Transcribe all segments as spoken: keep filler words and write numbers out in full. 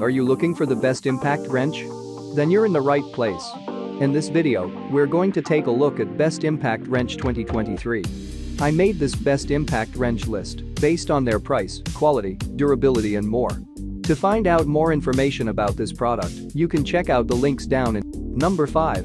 Are you looking for the best impact wrench? Then you're in the right place. In this video, we're going to take a look at Best Impact Wrench twenty twenty-three. I made this Best Impact Wrench list based on their price, quality, durability and more. To find out more information about this product, you can check out the links down in. Number five.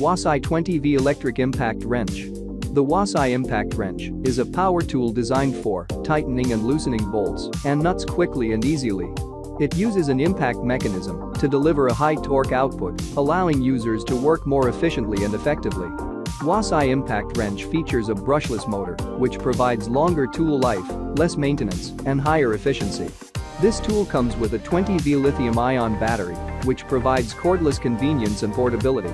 WOSAI twenty volt Electric Impact Wrench. The WOSAI Impact Wrench is a power tool designed for tightening and loosening bolts and nuts quickly and easily. It uses an impact mechanism to deliver a high torque output, allowing users to work more efficiently and effectively. WOSAI Impact Wrench features a brushless motor, which provides longer tool life, less maintenance, and higher efficiency. This tool comes with a twenty volt lithium-ion battery, which provides cordless convenience and portability.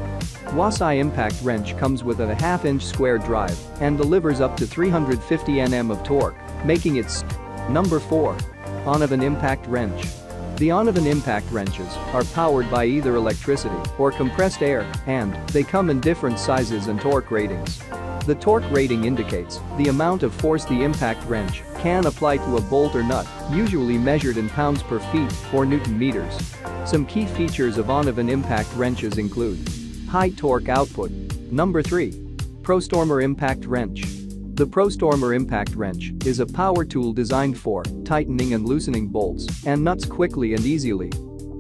WOSAI Impact Wrench comes with a half inch square drive and delivers up to three hundred fifty newton meters of torque, making it. Number four. ONEVAN Impact Wrench. The ONEVAN impact wrenches are powered by either electricity or compressed air, and they come in different sizes and torque ratings. The torque rating indicates the amount of force the impact wrench can apply to a bolt or nut, usually measured in pounds per feet or newton meters. Some key features of ONEVAN impact wrenches include high torque output. Number three. Prostormer Impact Wrench. The Prostormer Impact Wrench is a power tool designed for tightening and loosening bolts and nuts quickly and easily.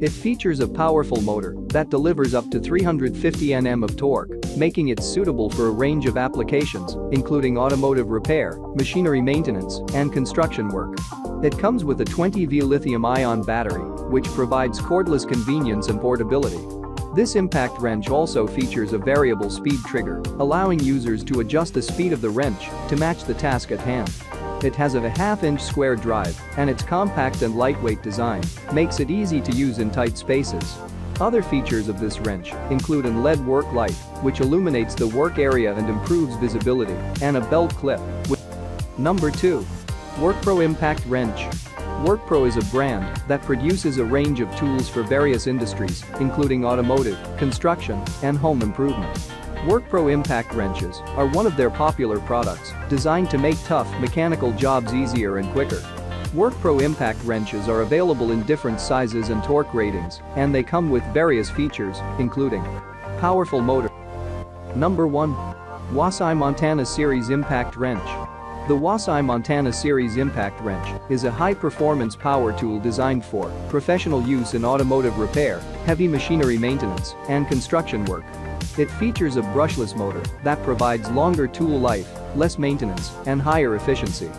It features a powerful motor that delivers up to three hundred fifty newton meters of torque, making it suitable for a range of applications, including automotive repair, machinery maintenance, and construction work. It comes with a twenty volt lithium-ion battery, which provides cordless convenience and portability. This impact wrench also features a variable speed trigger, allowing users to adjust the speed of the wrench to match the task at hand. It has a half inch square drive, and its compact and lightweight design makes it easy to use in tight spaces. Other features of this wrench include an L E D work light, which illuminates the work area and improves visibility, and a belt clip. Number two. WorkPro Impact Wrench. WorkPro is a brand that produces a range of tools for various industries, including automotive, construction, and home improvement. WorkPro impact wrenches are one of their popular products, designed to make tough mechanical jobs easier and quicker. WorkPro impact wrenches are available in different sizes and torque ratings, and they come with various features, including powerful motor. Number one. WOSAI M T Series Impact Wrench. The WOSAI M T Series Impact Wrench is a high-performance power tool designed for professional use in automotive repair, heavy machinery maintenance, and construction work. It features a brushless motor that provides longer tool life, less maintenance, and higher efficiency.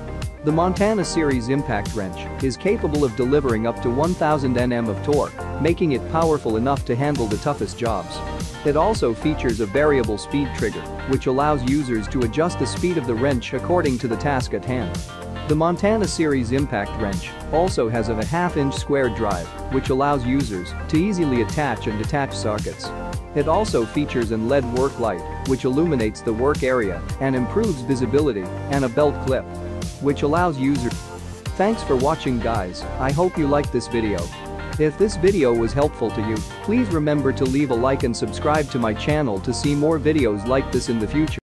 The M T Series Impact Wrench is capable of delivering up to one thousand newton meters of torque, making it powerful enough to handle the toughest jobs. It also features a variable speed trigger, which allows users to adjust the speed of the wrench according to the task at hand. The M T Series Impact Wrench also has a half inch square drive, which allows users to easily attach and detach sockets. It also features an L E D work light, which illuminates the work area and improves visibility, and a belt clip, which allows users. Thanks for watching, guys. I hope you liked this video. If this video was helpful to you, please remember to leave a like and subscribe to my channel to see more videos like this in the future.